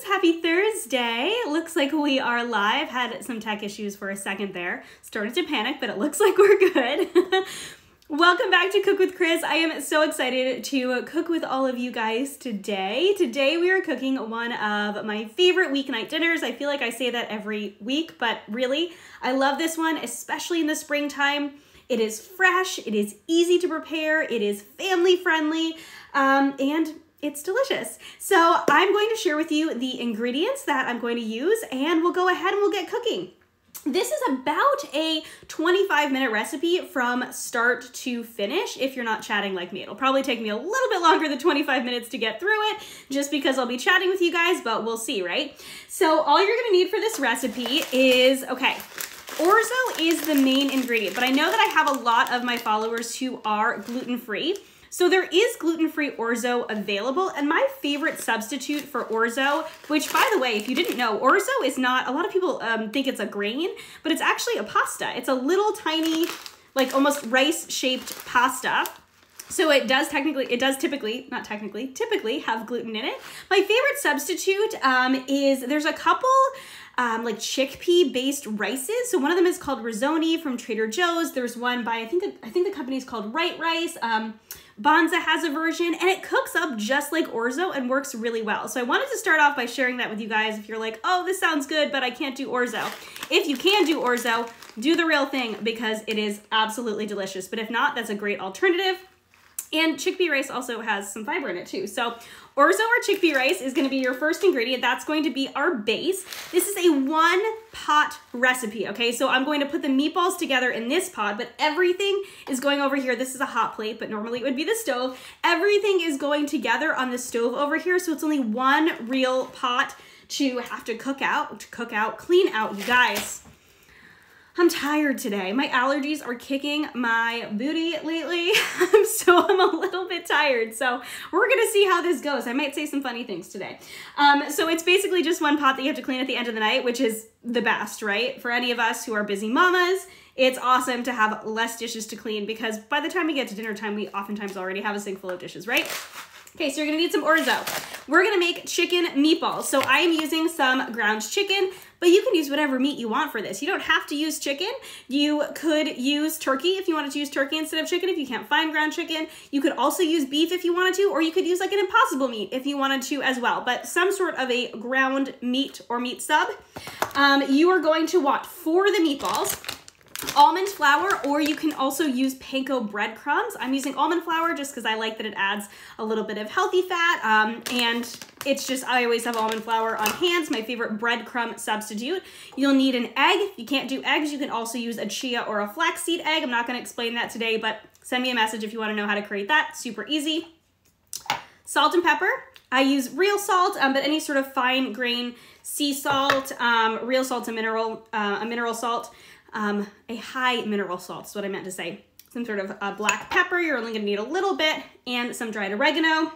friends, happy Thursday. Looks like we are live. Had some tech issues for a second there. Started to panic, but it looks like we're good. Welcome back to Cook with Kris. I am so excited to cook with all of you guys today. Today we are cooking one of my favorite weeknight dinners. I feel like I say that every week, but really, I love this one, especially in the springtime. It is fresh, it is easy to prepare, it is family friendly, and it's delicious. So I'm going to share with you the ingredients that I'm going to use, and we'll go ahead and we'll get cooking. This is about a 25-minute recipe from start to finish. If you're not chatting like me, it'll probably take me a little bit longer than 25 minutes to get through it just because I'll be chatting with you guys, but we'll see, right? So all you're gonna need for this recipe is, okay, orzo is the main ingredient, but I know that I have a lot of my followers who are gluten-free. So there is gluten-free orzo available, and my favorite substitute for orzo, which by the way, if you didn't know, orzo is not, a lot of people think it's a grain, but it's actually a pasta. It's a little tiny, like almost rice-shaped pasta. So it does technically, typically have gluten in it. My favorite substitute is, there's a couple like chickpea-based rices. So one of them is called Rizoni from Trader Joe's. There's one by, I think the company's called Right Rice. Banza has a version, and it cooks up just like orzo and works really well. So I wanted to start off by sharing that with you guys. If you're like, oh, this sounds good, but I can't do orzo. If you can do orzo, do the real thing because it is absolutely delicious. But if not, that's a great alternative. And chickpea rice also has some fiber in it too. So orzo or chickpea rice is gonna be your first ingredient. That's going to be our base. This is a one pot recipe, okay? So I'm going to put the meatballs together in this pot, but everything is going over here. This is a hot plate, but normally it would be the stove. Everything is going together on the stove over here. So it's only one real pot to have to clean out, you guys. I'm tired today. My allergies are kicking my booty lately, so I'm a little bit tired. So we're gonna see how this goes. I might say some funny things today. So it's basically just one pot that you have to clean at the end of the night, which is the best, right? For any of us who are busy mamas, it's awesome to have less dishes to clean because by the time we get to dinner time, we oftentimes already have a sink full of dishes, right? Okay, so you're gonna need some orzo. We're gonna make chicken meatballs. So I am using some ground chicken, but you can use whatever meat you want for this. You don't have to use chicken. You could use turkey if you wanted to use turkey instead of chicken if you can't find ground chicken. You could also use beef if you wanted to, or you could use like an impossible meat if you wanted to as well, but some sort of a ground meat or meat sub. You are going to want, for the meatballs, almond flour, or you can also use panko breadcrumbs. I'm using almond flour just because I like that it adds a little bit of healthy fat, and it's just, I always have almond flour on hand. It's my favorite breadcrumb substitute. You'll need an egg. If you can't do eggs, you can also use a chia or a flaxseed egg. I'm not going to explain that today, but send me a message if you want to know how to create that. Super easy. Salt and pepper. I use real salt, but any sort of fine grain sea salt. Real salt's a mineral salt. A high mineral salt is what I meant to say. Some sort of black pepper, you're only gonna need a little bit, and some dried oregano.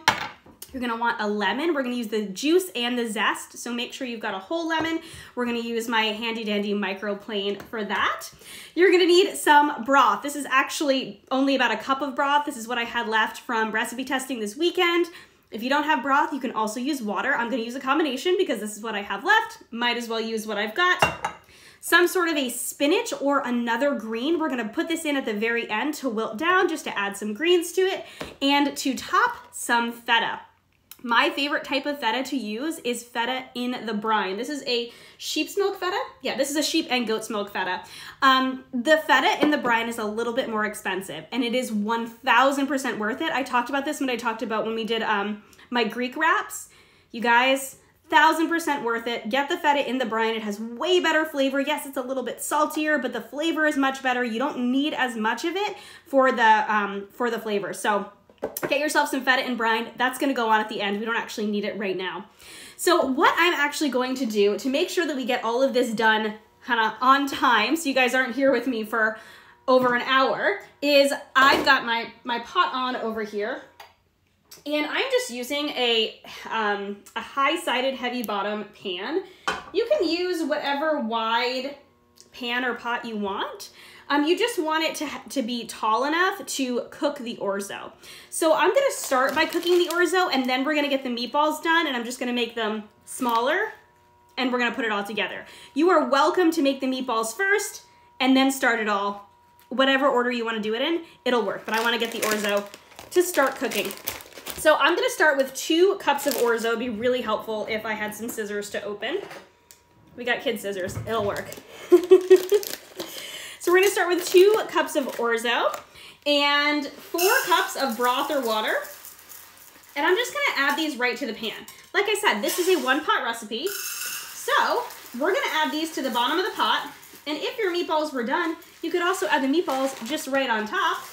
You're gonna want a lemon. We're gonna use the juice and the zest, so make sure you've got a whole lemon. We're gonna use my handy dandy microplane for that. You're gonna need some broth. This is actually only about a cup of broth. This is what I had left from recipe testing this weekend. If you don't have broth, you can also use water. I'm gonna use a combination because this is what I have left. Might as well use what I've got. Some sort of a spinach or another green. We're gonna put this in at the very end to wilt down, just to add some greens to it. And to top, some feta. My favorite type of feta to use is feta in the brine. This is a sheep's milk feta. Yeah, this is a sheep and goat's milk feta. The feta in the brine is a little bit more expensive, and it is 1000% worth it. I talked about this when I talked about when we did my Greek wraps. You guys, 1000% worth it. Get the feta in the brine. It has way better flavor. Yes, it's a little bit saltier, but the flavor is much better. You don't need as much of it for the flavor. So get yourself some feta in brine. That's gonna go on at the end. We don't actually need it right now. So what I'm actually going to do to make sure that we get all of this done kind of on time, so you guys aren't here with me for over an hour, is I've got my pot on over here. And I'm just using a high-sided heavy bottom pan. You can use whatever wide pan or pot you want. You just want it to be tall enough to cook the orzo. So I'm gonna start by cooking the orzo, and then we're gonna get the meatballs done, and I'm just gonna make them smaller, and we're gonna put it all together. You are welcome to make the meatballs first, and then start it all. Whatever order you wanna do it in, it'll work, but I wanna get the orzo to start cooking. So I'm gonna start with 2 cups of orzo. It'd be really helpful if I had some scissors to open. We got kid scissors, it'll work. So we're gonna start with 2 cups of orzo and 4 cups of broth or water. And I'm just gonna add these right to the pan. Like I said, this is a 1-pot recipe. So we're gonna add these to the bottom of the pot. And if your meatballs were done, you could also add the meatballs just right on top.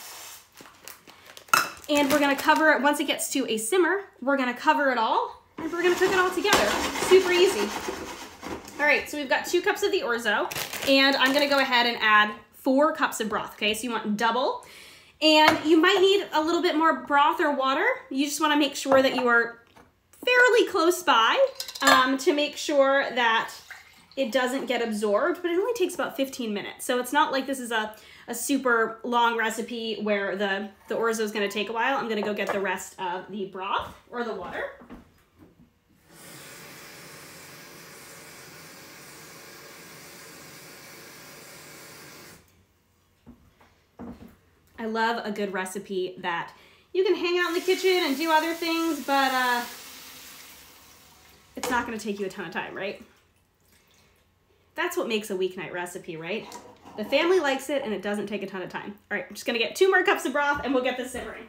And we're gonna cover it, once it gets to a simmer, we're gonna cover it all and we're gonna cook it all together. Super easy. All right, so we've got 2 cups of the orzo, and I'm gonna go ahead and add 4 cups of broth, okay? So you want double, and you might need a little bit more broth or water. You just wanna make sure that you are fairly close by to make sure that it doesn't get absorbed, but it only takes about 15 minutes. So it's not like this is a super long recipe where the orzo is gonna take a while. I'm gonna go get the rest of the broth or the water. I love a good recipe that you can hang out in the kitchen and do other things, but it's not gonna take you a ton of time, right? That's what makes a weeknight recipe, right? The family likes it and it doesn't take a ton of time. All right, I'm just gonna get 2 more cups of broth and we'll get this simmering.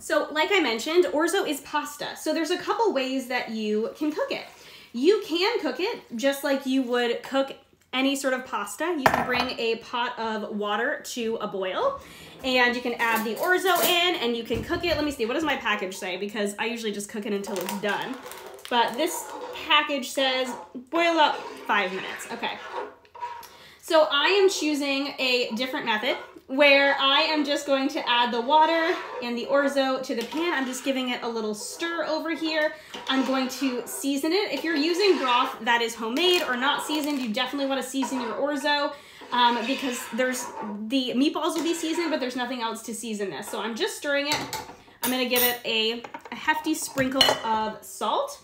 So like I mentioned, orzo is pasta. So there's a couple ways that you can cook it. You can cook it just like you would cook any sort of pasta. You can bring a pot of water to a boil and you can add the orzo in and you can cook it. Let me see, what does my package say? Because I usually just cook it until it's done. But this package says, boil up 5 minutes, okay. So I am choosing a different method where I am just going to add the water and the orzo to the pan. I'm just giving it a little stir over here. I'm going to season it. If you're using broth that is homemade or not seasoned, you definitely want to season your orzo because the meatballs will be seasoned, but there's nothing else to season this. So I'm just stirring it. I'm gonna give it a hefty sprinkle of salt.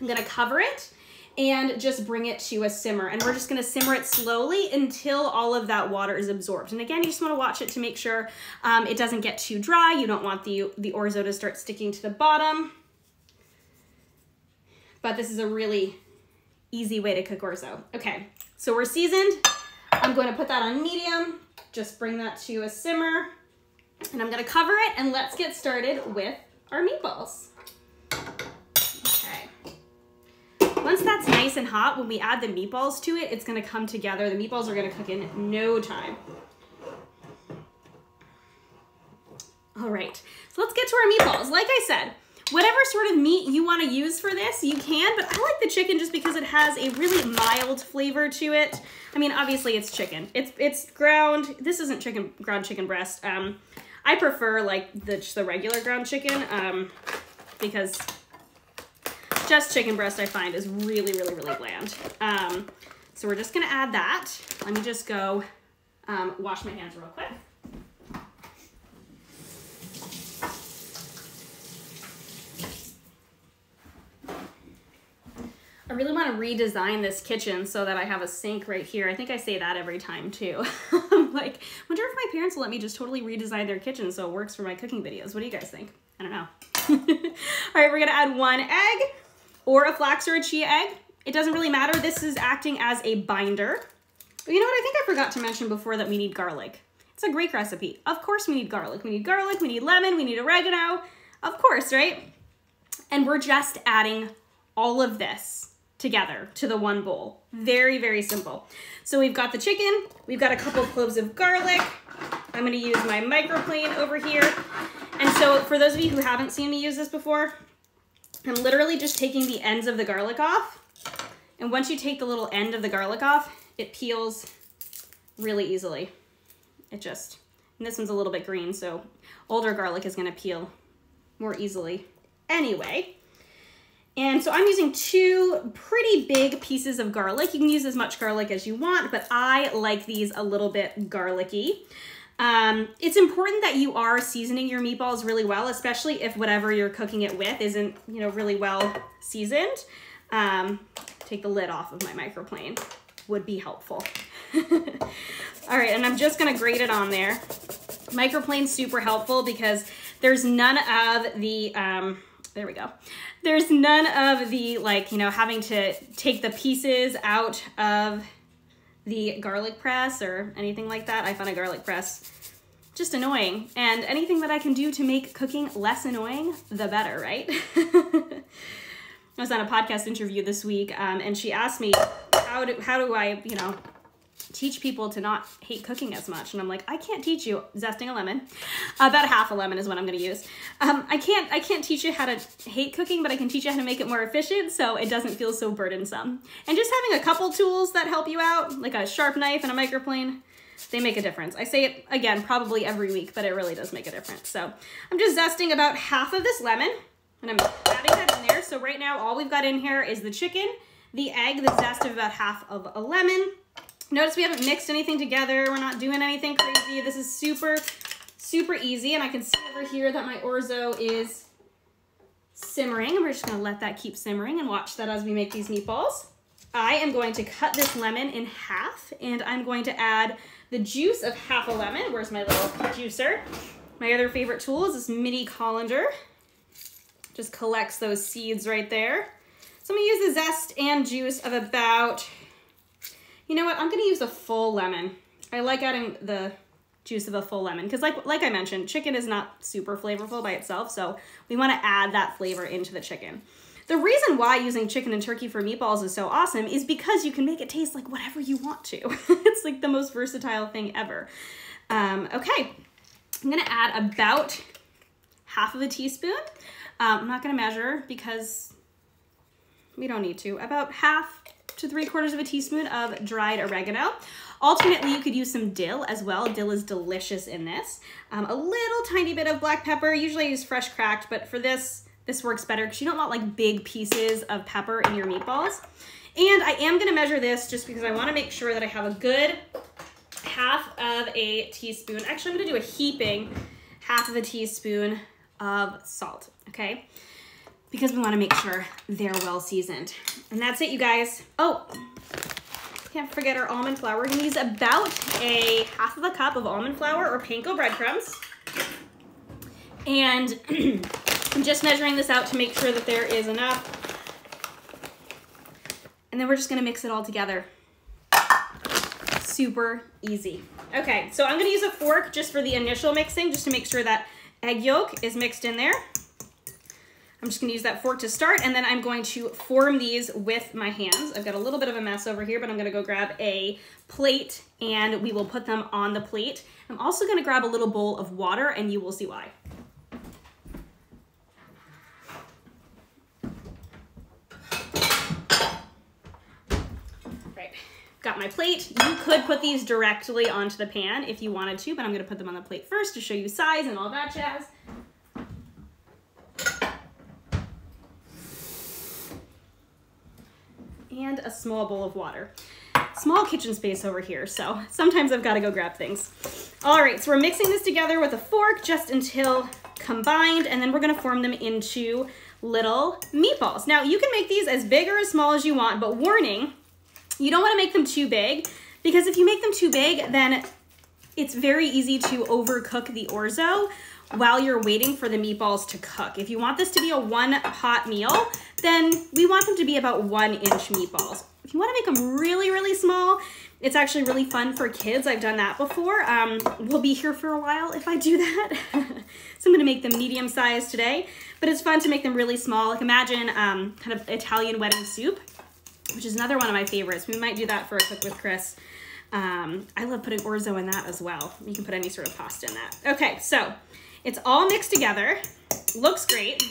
I'm gonna cover it and just bring it to a simmer. And we're just gonna simmer it slowly until all of that water is absorbed. And again, you just wanna watch it to make sure it doesn't get too dry. You don't want the orzo to start sticking to the bottom. But this is a really easy way to cook orzo. Okay, so we're seasoned. I'm gonna put that on medium, just bring that to a simmer, and I'm gonna cover it, and let's get started with our meatballs. Once that's nice and hot, when we add the meatballs to it, it's gonna come together. The meatballs are gonna cook in no time. All right, so let's get to our meatballs. Like I said, whatever sort of meat you wanna use for this, you can, but I like the chicken just because it has a really mild flavor to it. I mean, obviously it's chicken. It's ground, this isn't ground chicken breast. I prefer like the regular ground chicken because just chicken breast I find is really, really, really bland. So we're just gonna add that. Let me just go wash my hands real quick. I really wanna redesign this kitchen so that I have a sink right here. I think I say that every time too. I'm like, I wonder if my parents will let me just totally redesign their kitchen so it works for my cooking videos. What do you guys think? I don't know. All right, we're gonna add 1 egg. Or a flax or a chia egg. It doesn't really matter. This is acting as a binder. But you know what? I think I forgot to mention before that we need garlic. It's a Greek recipe. Of course we need garlic. We need garlic, we need lemon, we need oregano. Of course, right? And we're just adding all of this together to the 1 bowl. Very, very simple. So we've got the chicken. We've got a couple cloves of garlic. I'm gonna use my microplane over here. And so for those of you who haven't seen me use this before, I'm literally just taking the ends of the garlic off. And once you take the little end of the garlic off, it peels really easily. It just And this one's a little bit green, so older garlic is gonna peel more easily anyway. And so I'm using two pretty big pieces of garlic. You can use as much garlic as you want, but I like these a little bit garlicky. It's important that you are seasoning your meatballs really well, especially if whatever you're cooking it with isn't, you know, really well seasoned. Take the lid off of my microplane would be helpful. All right, and I'm just gonna grate it on there. Microplane's super helpful because there's none of the, there we go. There's none of the, like, you know, having to take the pieces out of the garlic press or anything like that. I found a garlic press just annoying, and anything that I can do to make cooking less annoying, the better, right? I was on a podcast interview this week, and she asked me, how do I, you know, teach people to not hate cooking as much? And I'm like, I can't teach you. Zesting a lemon, about half a lemon is what I'm going to use. I can't teach you how to hate cooking, but I can teach you how to make it more efficient so it doesn't feel so burdensome. And just having a couple tools that help you out, like a sharp knife and a microplane, they make a difference. I say it again, probably every week, but it really does make a difference. So I'm just zesting about half of this lemon, and I'm adding that in there. So right now, all we've got in here is the chicken, the egg, the zest of about half of a lemon. Notice we haven't mixed anything together. We're not doing anything crazy. This is super, super easy. And I can see over here that my orzo is simmering. And we're just gonna let that keep simmering and watch that as we make these meatballs. I am going to cut this lemon in half, and I'm going to add the juice of half a lemon. Where's my little juicer? My other favorite tool is this mini colander. Just collects those seeds right there. So I'm gonna use the zest and juice of about, you know what, I'm gonna use a full lemon. I like adding the juice of a full lemon because like I mentioned, chicken is not super flavorful by itself, so we wanna add that flavor into the chicken. The reason why using chicken and turkey for meatballs is so awesome is because you can make it taste like whatever you want to. It's like the most versatile thing ever. Okay, I'm gonna add about half of a teaspoon. I'm not gonna measure because we don't need to, about half to 3/4 of a teaspoon of dried oregano. Alternately, you could use some dill as well. Dill is delicious in this. A little tiny bit of black pepper. Usually I use fresh cracked, but for this works better because you don't want like big pieces of pepper in your meatballs. And I am gonna measure this just because I wanna make sure that I have a good half of a teaspoon. Actually, I'm gonna do a heaping half of a teaspoon of salt, okay? Because we want to make sure they're well seasoned. And that's it, you guys. Oh, can't forget our almond flour. We're gonna use about a half of a cup of almond flour or panko breadcrumbs. And I'm just measuring this out to make sure that there is enough. And then we're just gonna mix it all together. Super easy. Okay, so I'm gonna use a fork just for the initial mixing, just to make sure that egg yolk is mixed in there. I'm just gonna use that fork to start, and then I'm going to form these with my hands. I've got a little bit of a mess over here, but I'm gonna go grab a plate and we will put them on the plate. I'm also gonna grab a little bowl of water and you will see why. Right, got my plate. You could put these directly onto the pan if you wanted to, but I'm gonna put them on the plate first to show you size and all that jazz. And a small bowl of water. Small kitchen space over here, so sometimes I've got to go grab things. All right, so we're mixing this together with a fork just until combined, and then we're going to form them into little meatballs. Now, you can make these as big or as small as you want, but warning, you don't want to make them too big, because if you make them too big, then it's very easy to overcook the orzo while you're waiting for the meatballs to cook. If you want this to be a one-pot meal, then we want them to be about 1-inch meatballs. If you wanna make them really, really small, it's actually really fun for kids. I've done that before. We'll be here for a while if I do that. So I'm gonna make them medium-sized today, but it's fun to make them really small. Like imagine kind of Italian wedding soup, which is another one of my favorites. We might do that for a Cook with Kris. I love putting orzo in that as well. You can put any sort of pasta in that. Okay, so it's all mixed together, looks great,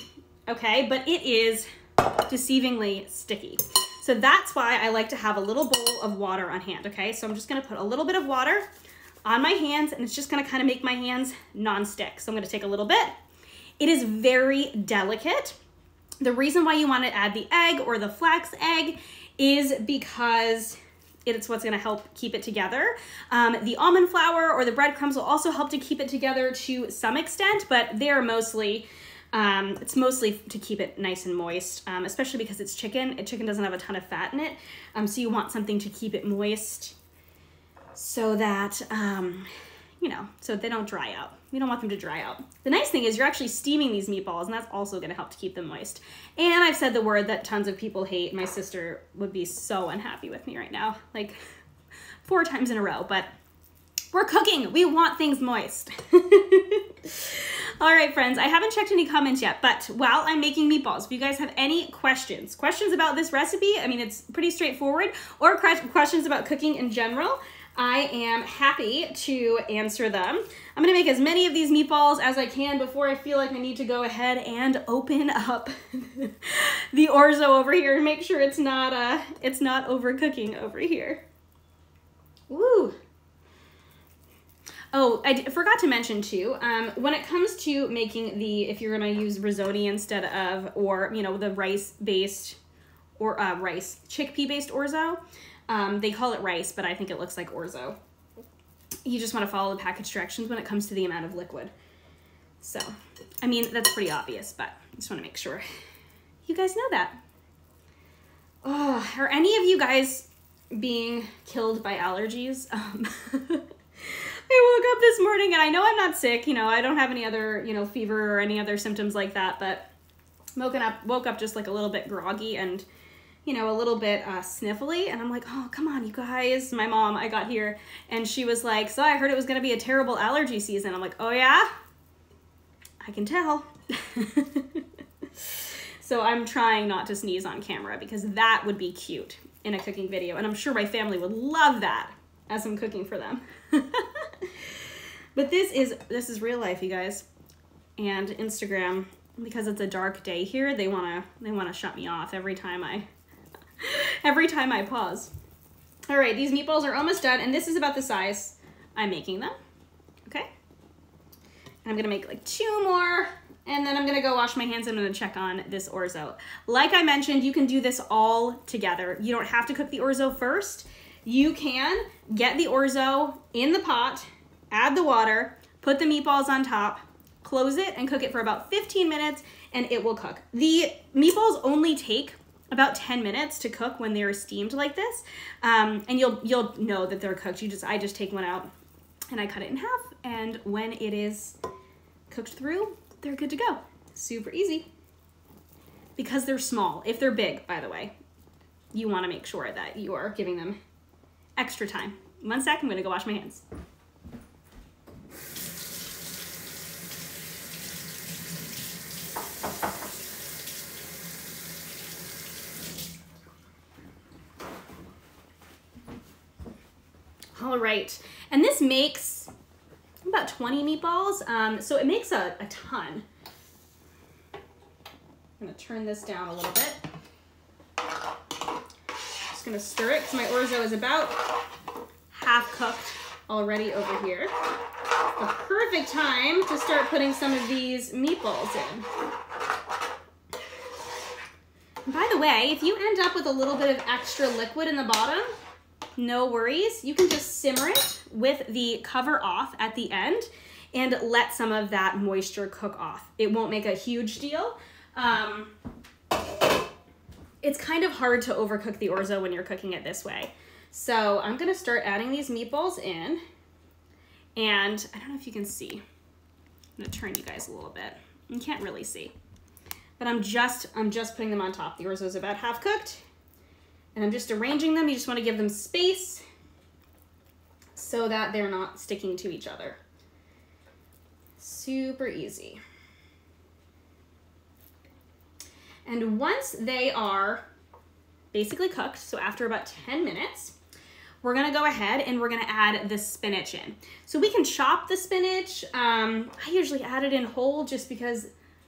okay, but it is deceivingly sticky. So that's why I like to have a little bowl of water on hand, okay? So I'm just gonna put a little bit of water on my hands, and it's just gonna kind of make my hands non-stick. So I'm gonna take a little bit. It is very delicate. The reason why you want to add the egg or the flax egg is because it's what's gonna help keep it together. The almond flour or the breadcrumbs will also help to keep it together to some extent, but they're mostly, it's mostly to keep it nice and moist, especially because it's chicken. Chicken doesn't have a ton of fat in it, so you want something to keep it moist so that, you know, so they don't dry out. We don't want them to dry out. The nice thing is you're actually steaming these meatballs, and that's also gonna help to keep them moist. And I've said the word that tons of people hate. My sister would be so unhappy with me right now, like 4 times in a row, but we're cooking. We want things moist. All right, friends, I haven't checked any comments yet, but while I'm making meatballs, if you guys have any questions about this recipe, I mean, it's pretty straightforward, or questions about cooking in general, I am happy to answer them. I'm gonna make as many of these meatballs as I can before I feel like I need to go ahead and open up the orzo over here and make sure it's not overcooking over here. Woo! Oh, I forgot to mention too, when it comes to making the, if you're gonna use risotto instead of, or you know, the rice-based or rice chickpea-based orzo. They call it rice, but I think it looks like orzo. You just want to follow the package directions when it comes to the amount of liquid. So, I mean, that's pretty obvious, but I just want to make sure you guys know that. Oh, are any of you guys being killed by allergies? I woke up this morning and I know I'm not sick, you know, I don't have any other, you know, fever or any other symptoms like that, but woke up just like a little bit groggy and, you know, a little bit sniffly, and I'm like, oh, come on, you guys. My mom, I got here, and she was like, so I heard it was gonna be a terrible allergy season. I'm like, oh yeah? I can tell. So I'm trying not to sneeze on camera because that would be cute in a cooking video, and I'm sure my family would love that as I'm cooking for them. But this is real life, you guys, and Instagram, because it's a dark day here, they wanna shut me off every time I pause. All right, these meatballs are almost done, and this is about the size I'm making them, okay? And I'm gonna make like 2 more, and then I'm gonna go wash my hands and I'm gonna check on this orzo. Like I mentioned, you can do this all together. You don't have to cook the orzo first. You can get the orzo in the pot, add the water, put the meatballs on top, close it, and cook it for about 15 minutes, and it will cook. The meatballs only take about 10 minutes to cook when they're steamed like this, and you'll know that they're cooked. I just take one out and I cut it in half, and when it is cooked through, they're good to go. Super easy, because they're small. If they're big, by the way, you want to make sure that you are giving them extra time. 1 sec, I'm gonna go wash my hands. All right, and this makes about 20 meatballs, so it makes a ton. I'm gonna turn this down a little bit. Just gonna stir it, because my orzo is about half cooked already over here. The perfect time to start putting some of these meatballs in. And by the way, if you end up with a little bit of extra liquid in the bottom, no worries. You can just simmer it with the cover off at the end and let some of that moisture cook off. It won't make a huge deal. It's kind of hard to overcook the orzo when you're cooking it this way. So I'm gonna start adding these meatballs in, and I don't know if you can see. I'm gonna turn you guys a little bit. You can't really see, but I'm just putting them on top. The orzo is about half cooked, and I'm just arranging them. You just want to give them space so that they're not sticking to each other. Super easy. And once they are basically cooked, so after about 10 minutes, we're gonna go ahead and we're gonna add the spinach in. So we can chop the spinach. I usually add it in whole just because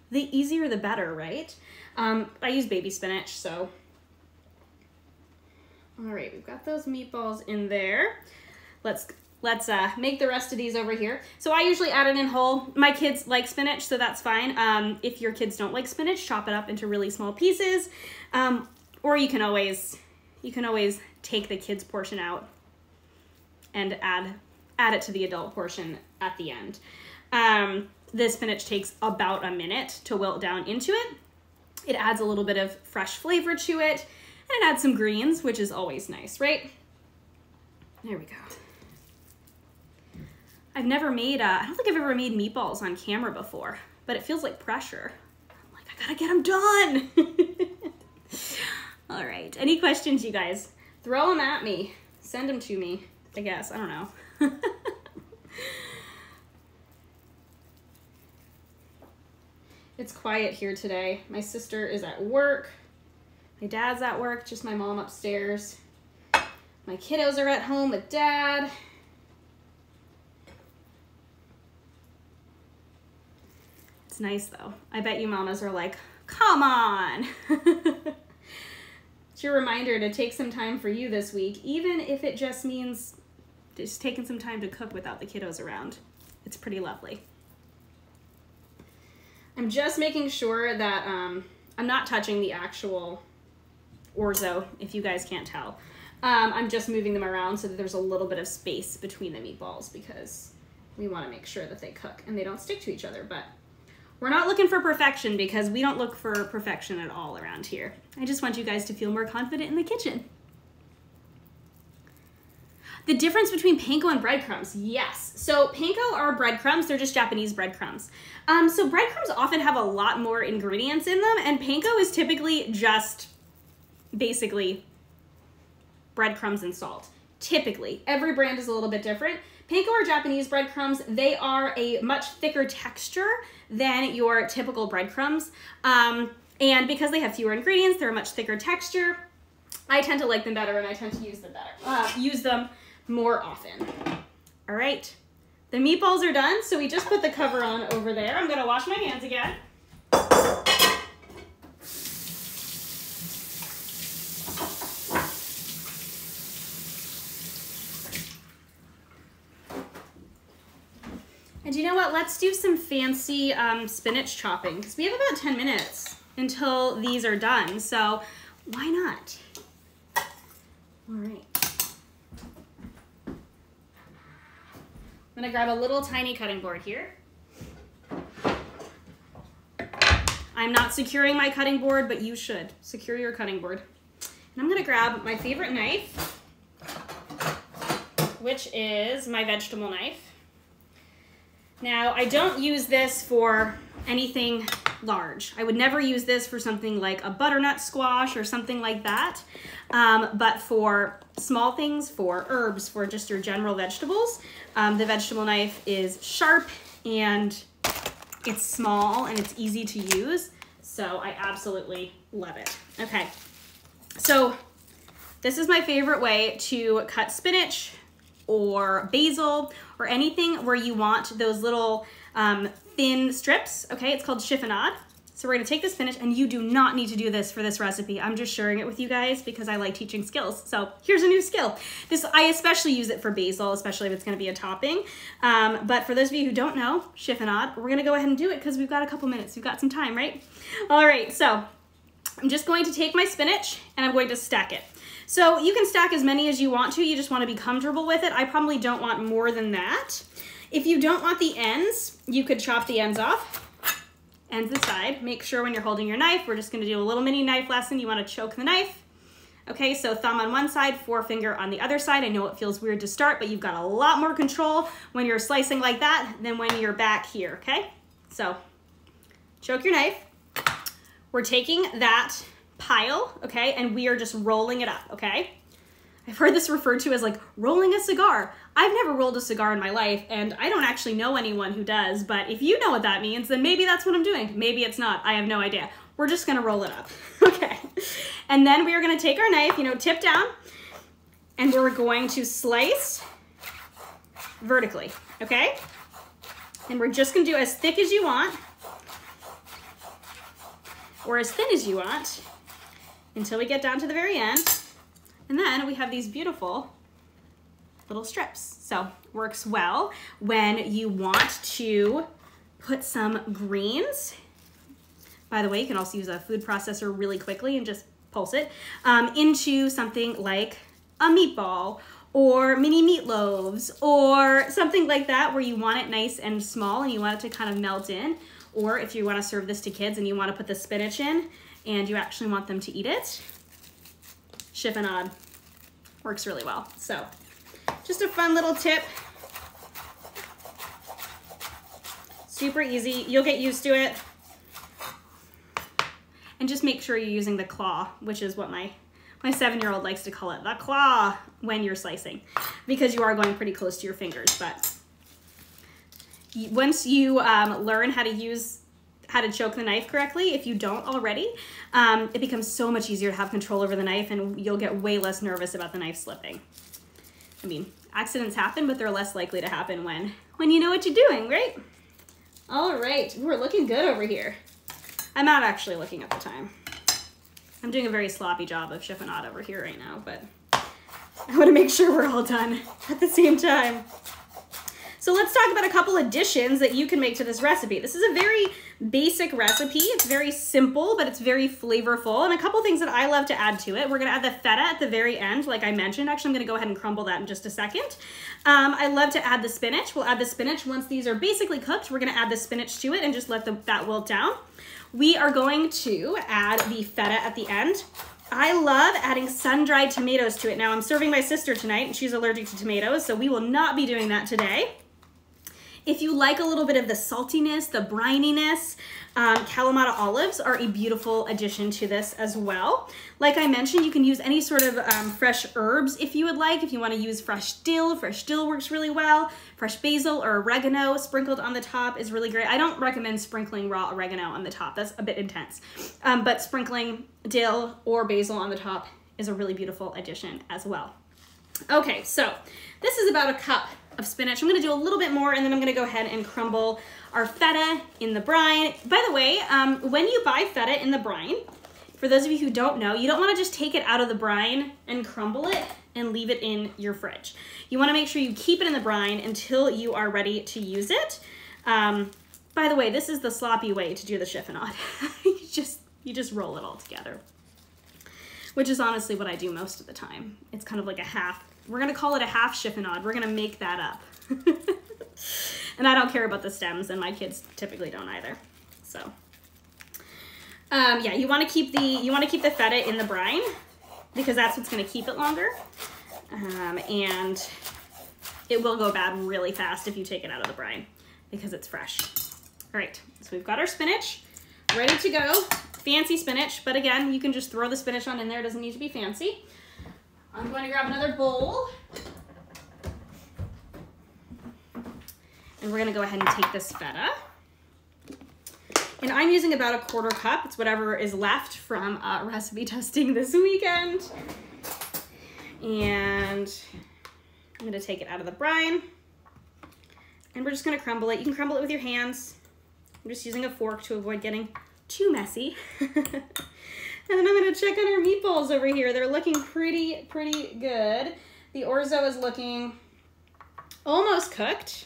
the easier the better, right? I use baby spinach, so. All right, we've got those meatballs in there. Let's Let's make the rest of these over here. So I usually add it in whole. My kids like spinach, so that's fine. If your kids don't like spinach, chop it up into really small pieces. Or you can always take the kids portion out and add it to the adult portion at the end. This spinach takes about a minute to wilt down into it. It adds a little bit of fresh flavor to it, and it adds some greens, which is always nice, right? There we go. I've never made, I don't think I've ever made meatballs on camera before, but it feels like pressure. I'm like, I gotta get them done. All right, any questions, you guys? Throw them at me, send them to me, I guess, I don't know. It's quiet here today. My sister is at work, my dad's at work, just my mom upstairs. My kiddos are at home with dad. It's nice though. I bet you mamas are like, come on. It's your reminder to take some time for you this week, even if it just means just taking some time to cook without the kiddos around. It's pretty lovely. I'm just making sure that I'm not touching the actual orzo, if you guys can't tell. I'm just moving them around so that there's a little bit of space between the meatballs, because we want to make sure that they cook and they don't stick to each other, but we're not looking for perfection, because we don't look for perfection at all around here. I just want you guys to feel more confident in the kitchen. The difference between panko and breadcrumbs, yes. So panko are breadcrumbs, they're just Japanese breadcrumbs. So breadcrumbs often have a lot more ingredients in them, and panko is typically just basically breadcrumbs and salt. Typically, every brand is a little bit different. Panko are Japanese breadcrumbs. They are a much thicker texture than your typical breadcrumbs. And because they have fewer ingredients, they're a much thicker texture. I tend to like them better, and I tend to use them better. Use them more often. All right, the meatballs are done. So we just put the cover on over there. I'm gonna wash my hands again. And you know what? Let's do some fancy spinach chopping, because we have about 10 minutes until these are done. So why not? All right. I'm gonna grab a little tiny cutting board here. I'm not securing my cutting board, but you should secure your cutting board. And I'm gonna grab my favorite knife, which is my vegetable knife. Now, I don't use this for anything large. I would never use this for something like a butternut squash or something like that. But for small things, for herbs, for just your general vegetables, the vegetable knife is sharp and it's small and it's easy to use. So I absolutely love it. Okay, so this is my favorite way to cut spinach or basil or anything where you want those little thin strips, okay? It's called chiffonade. So we're gonna take the spinach, and you do not need to do this for this recipe. I'm just sharing it with you guys because I like teaching skills. So here's a new skill. This, I especially use it for basil, especially if it's gonna be a topping. But for those of you who don't know, chiffonade, we're gonna go ahead and do it because we've got a couple minutes. We've got some time, right? All right, so I'm just going to take my spinach and I'm going to stack it. So you can stack as many as you want to. You just want to be comfortable with it. I probably don't want more than that. If you don't want the ends, you could chop the ends off, ends aside. Make sure when you're holding your knife, we're just going to do a little mini knife lesson. You want to choke the knife. Okay, so thumb on one side, forefinger on the other side. I know it feels weird to start, but you've got a lot more control when you're slicing like that than when you're back here, okay? So choke your knife. We're taking that pile, okay, and we are just rolling it up, okay? I've heard this referred to as like rolling a cigar. I've never rolled a cigar in my life, and I don't actually know anyone who does, but if you know what that means, then maybe that's what I'm doing. Maybe it's not, I have no idea. We're just gonna roll it up, okay? And then we are gonna take our knife, you know, tip down, and we're going to slice vertically, okay? And we're just gonna do as thick as you want, or as thin as you want, until we get down to the very end. And then we have these beautiful little strips. So works well when you want to put some greens. By the way, you can also use a food processor really quickly and just pulse it into something like a meatball or mini meatloaves or something like that, where you want it nice and small and you want it to kind of melt in. Or if you want to serve this to kids and you want to put the spinach in and you actually want them to eat it, chiffonade works really well. So just a fun little tip. Super easy. You'll get used to it. And just make sure you're using the claw, which is what my 7-year-old likes to call it, the claw, when you're slicing, because you are going pretty close to your fingers. But once you learn how to choke the knife correctly, if you don't already, it becomes so much easier to have control over the knife, and you'll get way less nervous about the knife slipping. I mean, accidents happen, but they're less likely to happen when you know what you're doing, right? All right, we're looking good over here. I'm not actually looking at the time. I'm doing a very sloppy job of chiffonade over here right now, but I want to make sure we're all done at the same time. So let's talk about a couple additions that you can make to this recipe. This is a very basic recipe. It's very simple, but it's very flavorful. And a couple things that I love to add to it. We're gonna add the feta at the very end, like I mentioned. Actually, I'm gonna go ahead and crumble that in just a second. I love to add the spinach. We'll add the spinach once these are basically cooked. We're gonna add the spinach to it and just let that wilt down. We are going to add the feta at the end. I love adding sun-dried tomatoes to it. Now, I'm serving my sister tonight, and she's allergic to tomatoes, so we will not be doing that today. If you like a little bit of the saltiness, the brininess, Kalamata olives are a beautiful addition to this as well. Like I mentioned, you can use any sort of fresh herbs if you would like. If you want to use fresh dill works really well. Fresh basil or oregano sprinkled on the top is really great. I don't recommend sprinkling raw oregano on the top. That's a bit intense. But sprinkling dill or basil on the top is a really beautiful addition as well. Okay, so this is about a cup of spinach. I'm gonna do a little bit more, and then I'm gonna go ahead and crumble our feta in the brine. By the way, when you buy feta in the brine, for those of you who don't know, you don't wanna just take it out of the brine and crumble it and leave it in your fridge. You wanna make sure you keep it in the brine until you are ready to use it. By the way, this is the sloppy way to do the chiffonade. You just roll it all together, which is honestly what I do most of the time. It's kind of like a half. We're gonna call it a half chiffonade. We're gonna make that up. And I don't care about the stems, and my kids typically don't either. So yeah, you wanna keep the feta in the brine, because that's what's gonna keep it longer. And it will go bad really fast if you take it out of the brine, because it's fresh. All right, so we've got our spinach ready to go. Fancy spinach, but again, you can just throw the spinach on in there. It doesn't need to be fancy. I'm going to grab another bowl, and we're gonna go ahead and take this feta. And I'm using about a quarter cup. It's whatever is left from recipe testing this weekend. And I'm gonna take it out of the brine, and we're just gonna crumble it. You can crumble it with your hands. I'm just using a fork to avoid getting too messy. And then I'm gonna check on our meatballs over here. They're looking pretty good. The orzo is looking almost cooked.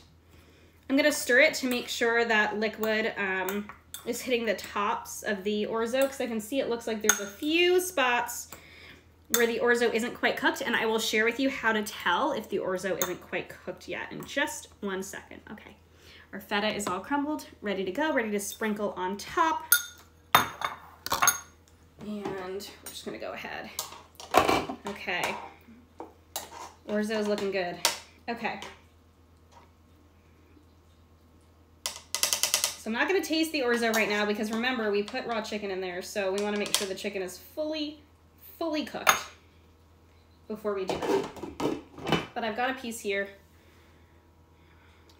I'm gonna stir it to make sure that liquid is hitting the tops of the orzo, because I can see it looks like there's a few spots where the orzo isn't quite cooked, and I will share with you how to tell if the orzo isn't quite cooked yet in just one second. Okay, our feta is all crumbled, ready to go, ready to sprinkle on top. And we're just gonna go ahead. Okay, orzo's looking good. Okay. So I'm not gonna taste the orzo right now, because remember, we put raw chicken in there, so we wanna make sure the chicken is fully cooked before we do that. But I've got a piece here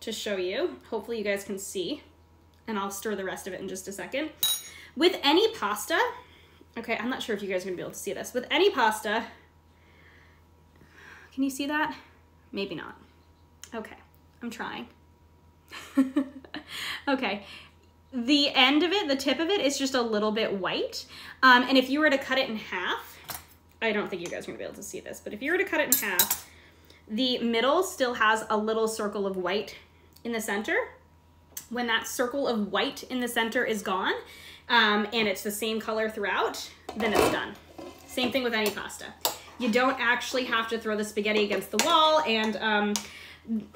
to show you. Hopefully you guys can see, and I'll stir the rest of it in just a second. With any pasta, okay, I'm not sure if you guys are gonna be able to see this. With any pasta, can you see that? Maybe not. Okay, I'm trying. Okay, the end of it, the tip of it, is just a little bit white. And if you were to cut it in half, I don't think you guys are gonna be able to see this, but if you were to cut it in half, The middle still has a little circle of white in the center. When that circle of white in the center is gone, and it's the same color throughout, then it's done. Same thing with any pasta. You don't actually have to throw the spaghetti against the wall, and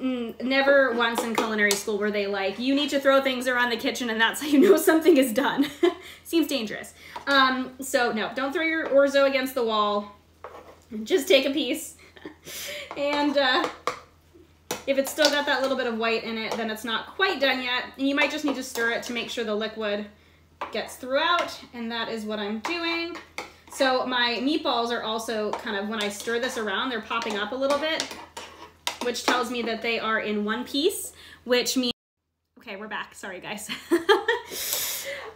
never once in culinary school were they like, you need to throw things around the kitchen and that's how you know something is done. Seems dangerous. So no, don't throw your orzo against the wall. Just take a piece. And if it's still got that little bit of white in it, then it's not quite done yet. And you might just need to stir it to make sure the liquid gets throughout, and that is what I'm doing. So my meatballs are also kind of, when I stir this around, they're popping up a little bit, which tells me that they are in one piece, which means, okay, we're back. Sorry, guys.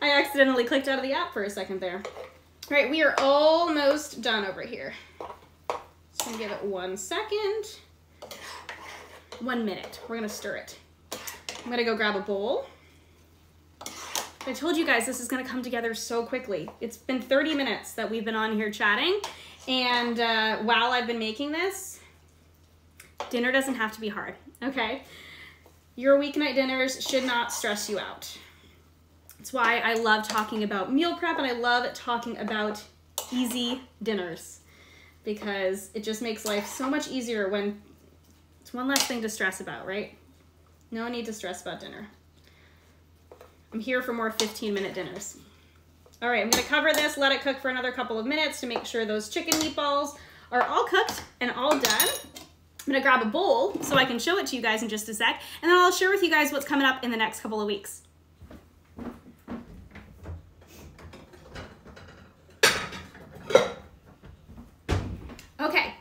I accidentally clicked out of the app for a second there. All right, we are almost done over here. Just gonna give it 1 second. 1 minute. We're gonna stir it. I'm gonna go grab a bowl. I told you guys this is gonna come together so quickly. It's been 30 minutes that we've been on here chatting, and while I've been making this, dinner doesn't have to be hard, okay? Your weeknight dinners should not stress you out. That's why I love talking about meal prep, and I love talking about easy dinners, because it just makes life so much easier when it's one less thing to stress about, right? No need to stress about dinner. I'm here for more 15-minute dinners. All right, I'm gonna cover this, let it cook for another couple of minutes to make sure those chicken meatballs are all cooked and all done. I'm gonna grab a bowl so I can show it to you guys in just a sec, and then I'll share with you guys what's coming up in the next couple of weeks. Okay,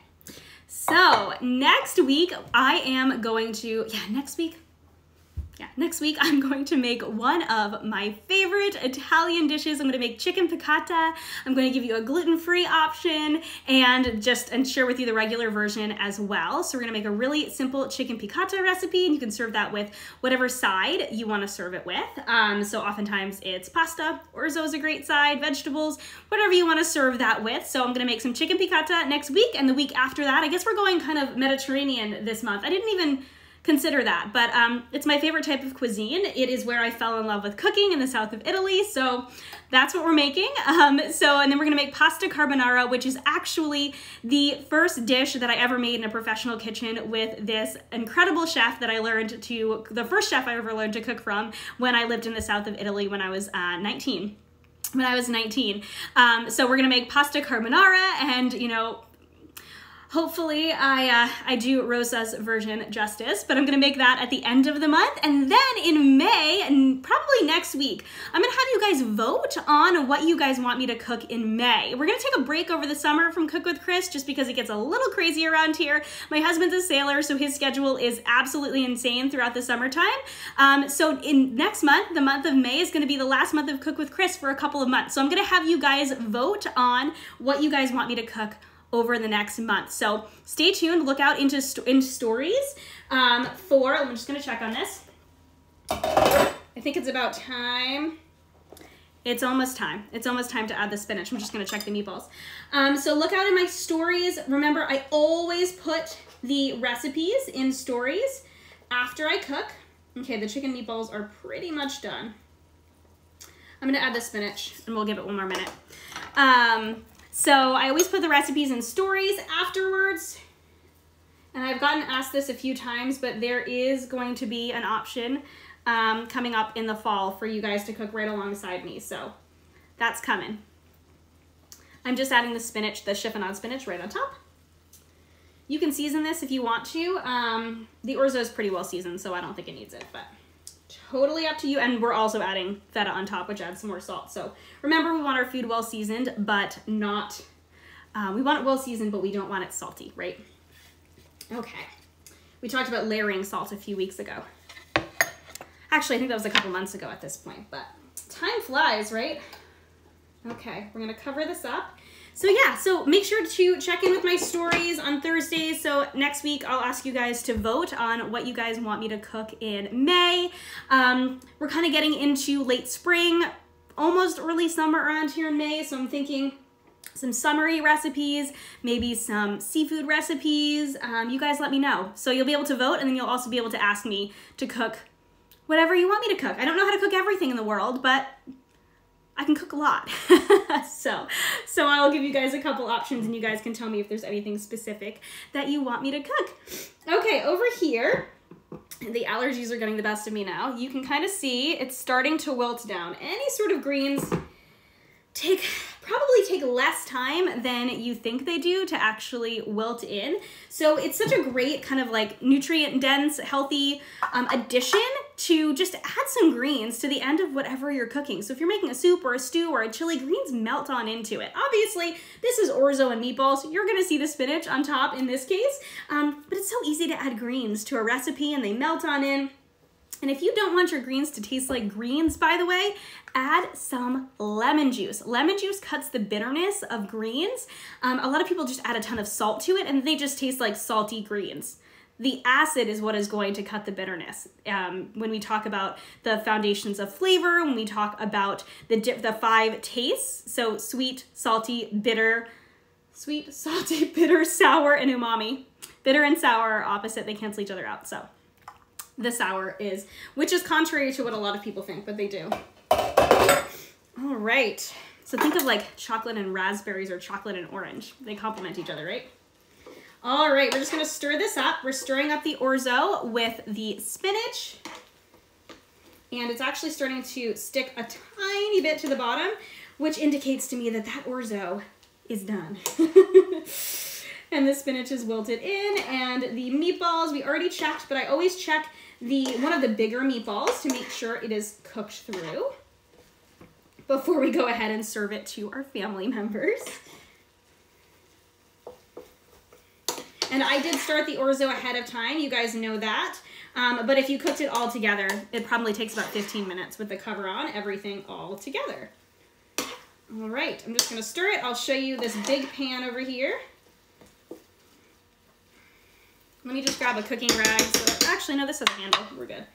so next week I am going to, next week I'm going to make one of my favorite Italian dishes. I'm going to make chicken piccata. I'm going to give you a gluten-free option and just share with you the regular version as well. So we're going to make a really simple chicken piccata recipe, and you can serve that with whatever side you want to serve it with. So oftentimes it's pasta, orzo is a great side, vegetables, whatever you want to serve that with. So I'm going to make some chicken piccata next week, and the week after that, I guess we're going kind of Mediterranean this month. I didn't even consider that, but it's my favorite type of cuisine. It is where I fell in love with cooking in the south of Italy, so that's what we're making. And then we're gonna make pasta carbonara, which is actually the first dish that I ever made in a professional kitchen with this incredible chef that I learned to, the first chef I ever learned to cook from when I lived in the south of Italy when I was 19. So we're gonna make pasta carbonara, and you know, hopefully I do Rosa's version justice, but I'm gonna make that at the end of the month. And then in May, and probably next week, I'm gonna have you guys vote on what you guys want me to cook in May. We're gonna take a break over the summer from Cook with Kris just because it gets a little crazy around here. My husband's a sailor, so his schedule is absolutely insane throughout the summertime. So in next month, the month of May is gonna be the last month of Cook with Kris for a couple of months. So I'm gonna have you guys vote on what you guys want me to cook over the next month. So stay tuned, look out into stories for, I'm just gonna check on this. I think it's about time. It's almost time. It's almost time to add the spinach. I'm just gonna check the meatballs. So look out in my stories. Remember, I always put the recipes in stories after I cook. Okay, the chicken meatballs are pretty much done. I'm gonna add the spinach and we'll give it one more minute. So I always put the recipes in stories afterwards, and I've gotten asked this a few times, but there is going to be an option coming up in the fall for you guys to cook right alongside me, so that's coming. I'm just adding the spinach, the chiffonade spinach right on top. You can season this if you want to. The orzo is pretty well seasoned, so I don't think it needs it, but totally up to you. And we're also adding feta on top, which adds some more salt. So remember, we want our food well seasoned, but not, we want it well seasoned, but we don't want it salty, right? Okay. We talked about layering salt a few weeks ago. Actually, I think that was a couple months ago at this point, but time flies, right? Okay, we're gonna cover this up. So yeah, so make sure to check in with my stories on Thursdays. So next week, I'll ask you guys to vote on what you guys want me to cook in May. We're kind of getting into late spring, almost early summer around here in May. So I'm thinking some summery recipes, maybe some seafood recipes. You guys let me know. So you'll be able to vote, and then you'll also be able to ask me to cook whatever you want me to cook. I don't know how to cook everything in the world, but I can cook a lot. So I will give you guys a couple options, and you guys can tell me if there's anything specific that you want me to cook. Okay, over here, the allergies are getting the best of me now. You can kind of see it's starting to wilt down. Any sort of greens probably take less time than you think they do to actually wilt in. So it's such a great kind of like nutrient dense, healthy addition to just add some greens to the end of whatever you're cooking. So if you're making a soup or a stew or a chili, greens melt on into it. Obviously, this is orzo and meatballs. You're gonna see the spinach on top in this case, but it's so easy to add greens to a recipe and they melt on in. And if you don't want your greens to taste like greens, by the way, add some lemon juice. Lemon juice cuts the bitterness of greens. A lot of people just add a ton of salt to it and they just taste like salty greens. The acid is what is going to cut the bitterness. When we talk about the foundations of flavor, when we talk about the five tastes, so sweet, salty, bitter, sour, and umami. Bitter and sour are opposite, they cancel each other out, so. The sour is, which is contrary to what a lot of people think, but they do. All right, so think of like chocolate and raspberries or chocolate and orange. They complement each other, right? All right, we're just gonna stir this up. We're stirring up the orzo with the spinach, and it's actually starting to stick a tiny bit to the bottom, which indicates to me that that orzo is done. And the spinach is wilted in, and the meatballs, we already checked, but I always check one of the bigger meatballs to make sure it is cooked through before we go ahead and serve it to our family members. And I did start the orzo ahead of time, you guys know that, but if you cooked it all together, it probably takes about 15 minutes with the cover on, everything all together. All right, I'm just gonna stir it. I'll show you this big pan over here. Let me just grab a cooking rag. So, actually, no, this has a handle. We're good.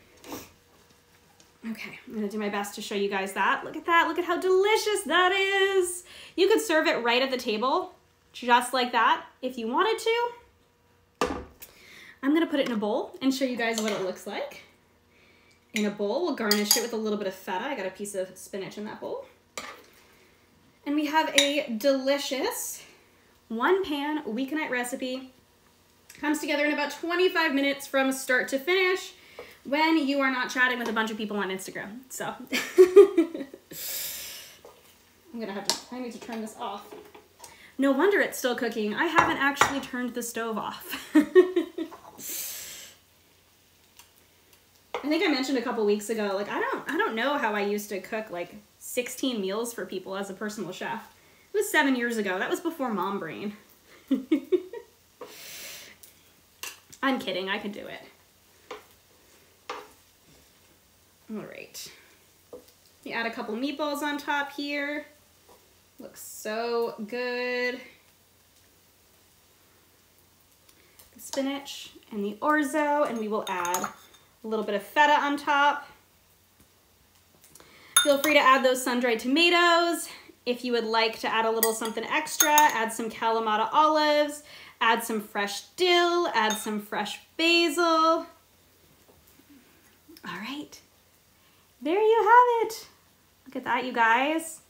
Okay, I'm gonna do my best to show you guys that. Look at that, look at how delicious that is. You could serve it right at the table, just like that, if you wanted to. I'm gonna put it in a bowl and show you guys what it looks like. In a bowl, we'll garnish it with a little bit of feta. I got a piece of spinach in that bowl. And we have a delicious one-pan weeknight recipe. Comes together in about 25 minutes from start to finish when you are not chatting with a bunch of people on Instagram. So I need to turn this off. No wonder it's still cooking. I haven't actually turned the stove off. I think I mentioned a couple weeks ago, like I don't know how I used to cook like 16 meals for people as a personal chef. It was 7 years ago. That was before mom brain. I'm kidding, I could do it. All right. You add a couple meatballs on top here. Looks so good. The spinach and the orzo, and we will add a little bit of feta on top. Feel free to add those sun-dried tomatoes. If you would like to add a little something extra, add some Kalamata olives. Add some fresh dill, add some fresh basil. All right, there you have it. Look at that, you guys.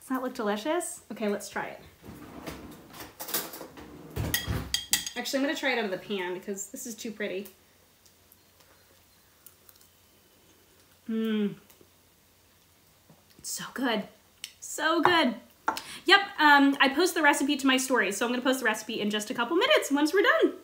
Does that look delicious? Okay, let's try it. Actually, I'm gonna try it out of the pan because this is too pretty. Mmm, it's so good, so good. Yep, I post the recipe to my story, so I'm gonna post the recipe in just a couple minutes once we're done,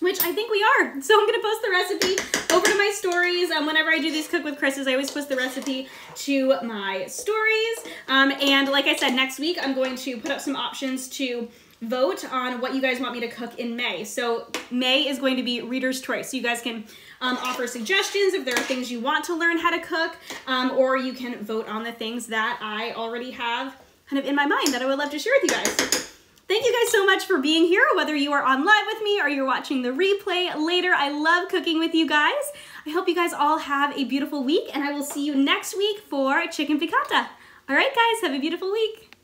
which I think we are. So I'm gonna post the recipe over to my stories. Whenever I do these Cook with Kris's, I always post the recipe to my stories. And like I said, next week I'm going to put up some options to vote on what you guys want me to cook in May. So May is going to be Reader's Choice. So you guys can offer suggestions if there are things you want to learn how to cook, or you can vote on the things that I already have kind of in my mind that I would love to share with you guys. Thank you guys so much for being here, whether you are on live with me or you're watching the replay later. I love cooking with you guys. I hope you guys all have a beautiful week, and I will see you next week for chicken piccata. All right, guys, have a beautiful week.